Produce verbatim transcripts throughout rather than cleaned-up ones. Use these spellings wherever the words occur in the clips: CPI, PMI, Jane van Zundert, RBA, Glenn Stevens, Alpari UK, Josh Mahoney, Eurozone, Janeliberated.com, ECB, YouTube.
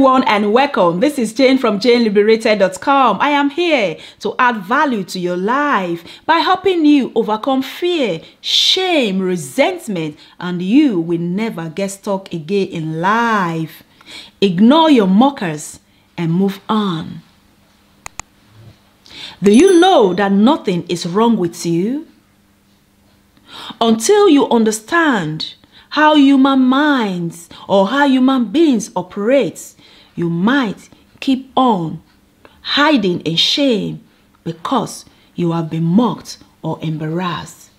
everyone and welcome. This is Jane from Jane liberated dot com. I am here to add value to your life by helping you overcome fear, shame, resentment, and you will never get stuck again in life. Ignore your mockers and move on. Do you know that nothing is wrong with you? Until you understand how human minds or how human beings operate, you might keep on hiding in shame because you have been mocked or embarrassed.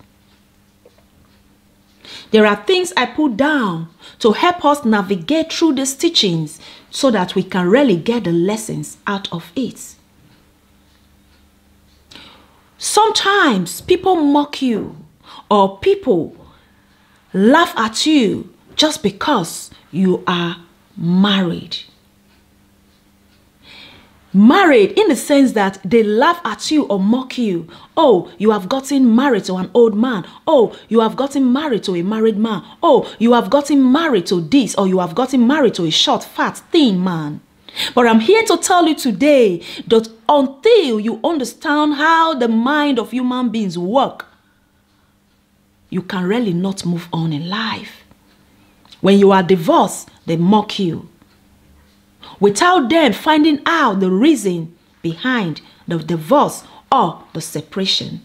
There are things I put down to help us navigate through these teachings so that we can really get the lessons out of it. Sometimes people mock you or people laugh at you just because you are married. Married in the sense that they laugh at you or mock you. Oh, you have gotten married to an old man. Oh, you have gotten married to a married man. Oh, you have gotten married to this, or you have gotten married to a short, fat, thin man. But I'm here to tell you today that until you understand how the mind of human beings work, you can really not move on in life. When you are divorced, they mock you without them finding out the reason behind the divorce or the separation.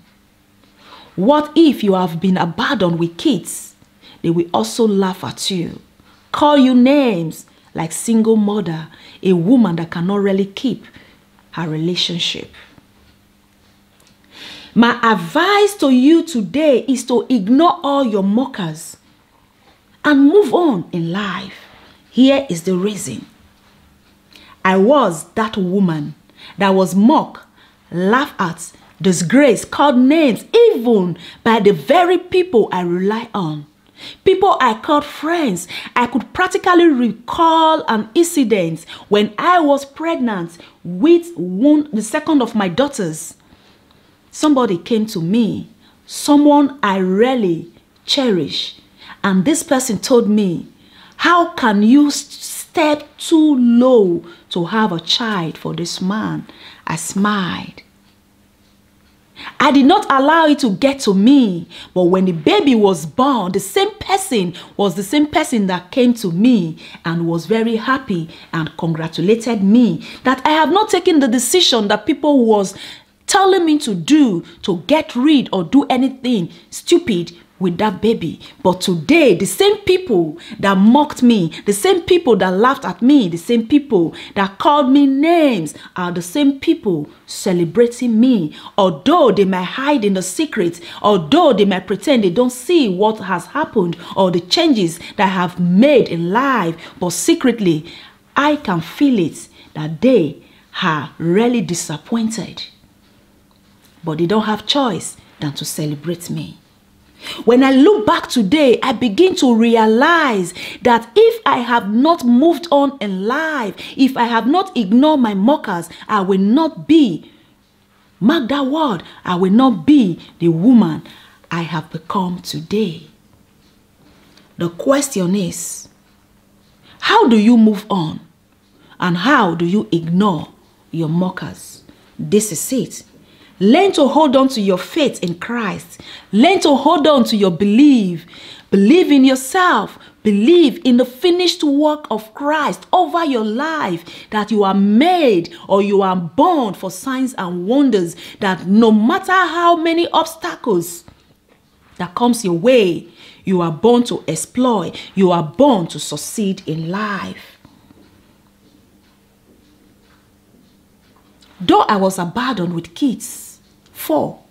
What if you have been abandoned with kids? They will also laugh at you, call you names like single mother, a woman that cannot really keep her relationship. My advice to you today is to ignore all your mockers and move on in life. Here is the reason. I was that woman that was mocked, laughed at, disgraced, called names, even by the very people I rely on. People I called friends. I could practically recall an incident when I was pregnant with one, the second of my daughters. Somebody came to me, someone I really cherish, and this person told me, how can you step too low to have a child for this man? I smiled. I did not allow it to get to me, but when the baby was born, the same person was the same person that came to me and was very happy and congratulated me that I have not taken the decision that people was telling me to do, to get rid or do anything stupid with that baby. But today, the same people that mocked me, the same people that laughed at me, the same people that called me names are the same people celebrating me. Although they may hide in the secret, although they may pretend they don't see what has happened or the changes that I have made in life, but secretly, I can feel it that they are really disappointed. But they don't have choice than to celebrate me. When I look back today, I begin to realize that if I have not moved on in life, if I have not ignored my mockers, I will not be, mark that word, I will not be the woman I have become today. The question is, how do you move on? And how do you ignore your mockers? This is it. Learn to hold on to your faith in Christ. Learn to hold on to your belief. Believe in yourself. Believe in the finished work of Christ over your life, that you are made or you are born for signs and wonders, that no matter how many obstacles that comes your way, you are born to exploit. You are born to succeed in life. Though I was abandoned with kids, four,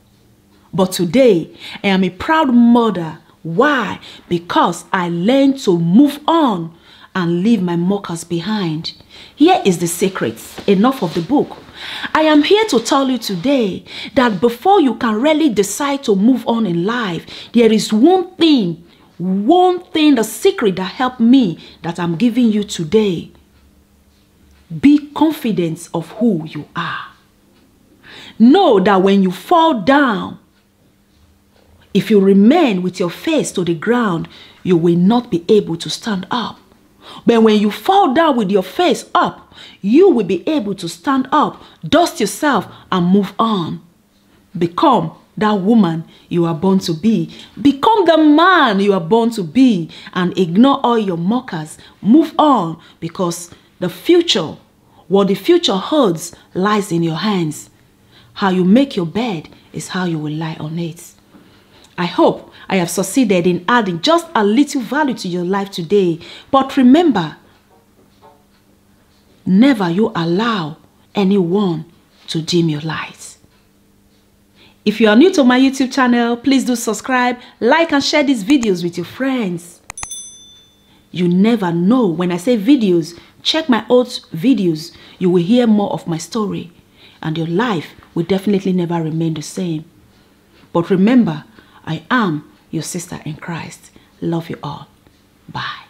but today I am a proud mother. Why? Because I learned to move on and leave my mockers behind. Here is the secret, enough of the book. I am here to tell you today that before you can really decide to move on in life, there is one thing, one thing, the secret that helped me that I'm giving you today. Be confident of who you are. Know that when you fall down, if you remain with your face to the ground, you will not be able to stand up. But when you fall down with your face up, you will be able to stand up, dust yourself, and move on. Become that woman you are born to be. Become the man you are born to be, and ignore all your mockers. Move on, because the future, what the future holds, lies in your hands. How you make your bed is how you will lie on it. I hope I have succeeded in adding just a little value to your life today. But remember, never you allow anyone to dim your light. If you are new to my YouTube channel, please do subscribe, like and share these videos with your friends. You never know. When I say videos, check my old videos. You will hear more of my story, and your life will definitely never remain the same. But remember, I am your sister in Christ. Love you all. Bye.